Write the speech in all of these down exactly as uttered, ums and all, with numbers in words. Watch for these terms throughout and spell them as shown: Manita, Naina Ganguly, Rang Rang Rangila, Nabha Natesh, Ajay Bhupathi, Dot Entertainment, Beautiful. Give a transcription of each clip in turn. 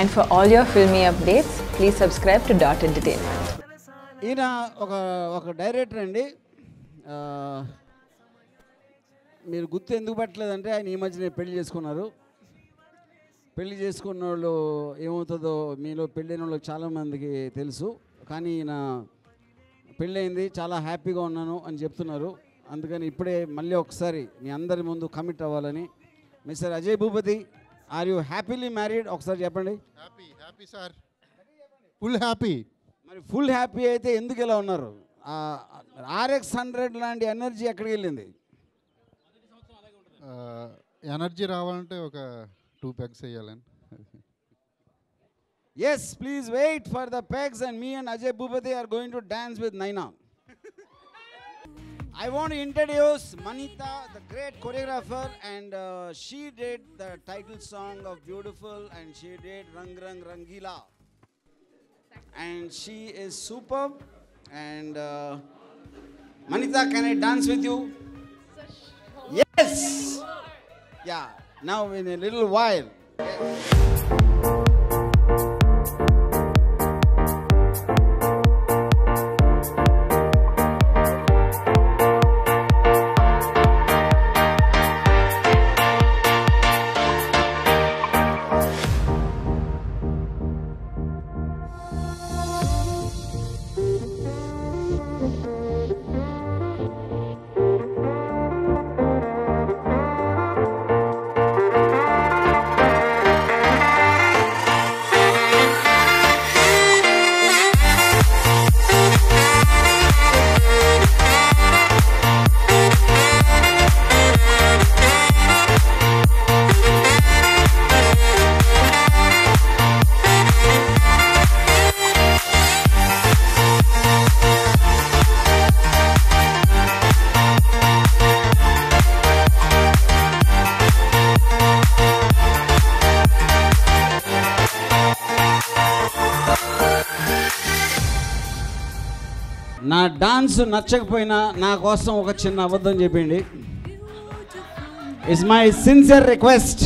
And for all your filmy updates, please subscribe to Dot Entertainment. ఈయన ఒక ఒక director అండి. మీరు గుర్తు ఎందుకు పెట్టలేదంటే ఆయన ఈ మధ్యనే పెళ్లి చేసుకున్నారు. పెళ్లి చేసుకున్న వాళ్ళు ఏమవుతుందో మీలో పెళ్ళైన వాళ్ళకి చాలామందికి తెలుసు. కానీ ఈయన పెళ్ళయింది, చాలా హ్యాపీగా ఉన్నాను అని చెప్తున్నారు. అందుకని ఇప్పుడే మళ్ళీ ఒకసారి మీ అందరి ముందు కమిట్ అవ్వాలని. Mister Ajay Bhupathi, are you happily married? ఒకసారి చెప్పండి. Happy happy sir, full happy. మరి ఫుల్ హ్యాపీ అయితే ఎందుకు ఇలా ఉన్నారు? ఆర్ఎక్స్ హండ్రెడ్ లాంటి ఎనర్జీ ఎక్కడికి వెళ్ళింది? ఎనర్జీ రావాలంటే ఒక టూ పెగ్స్ వేయాలని. Yes, please wait for the pegs and me and Ajay Bhupathi are going to dance with Naina. I want to introduce Manita, the great choreographer, and uh, she did the title song of Beautiful and she did Rang Rang Rangila. And she is superb. And uh, Manita, can I dance with you? Yes! Yeah, now in a little while. Yes. నా dance నచ్చకపోయినా నా కోసం ఒక చిన్న అబద్ధం చెప్పండి. It's my sincere request.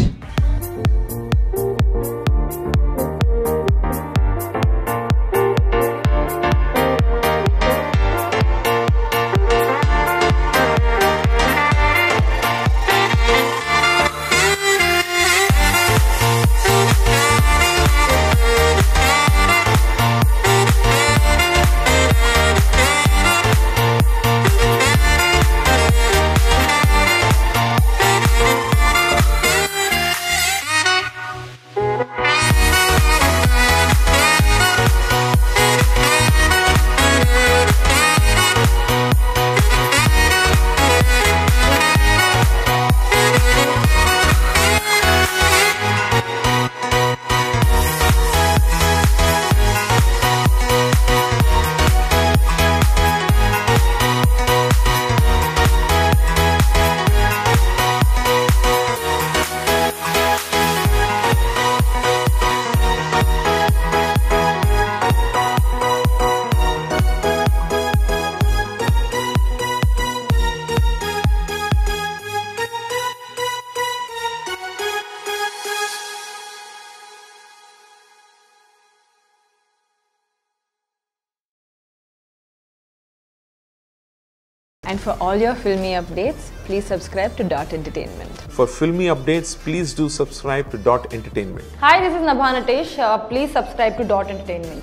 And for all your filmy updates, please subscribe to Dot Entertainment. For filmy updates, please do subscribe to Dot Entertainment. Hi, this is Nabha Natesh. Uh, please subscribe to Dot Entertainment.